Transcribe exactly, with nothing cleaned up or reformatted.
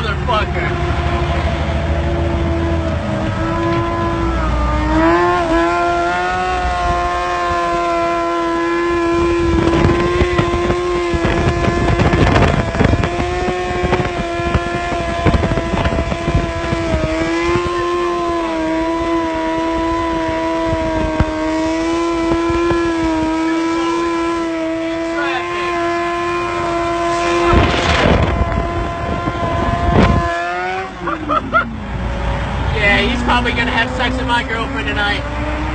motherfucker. Yeah, he's probably gonna have sex with my girlfriend tonight.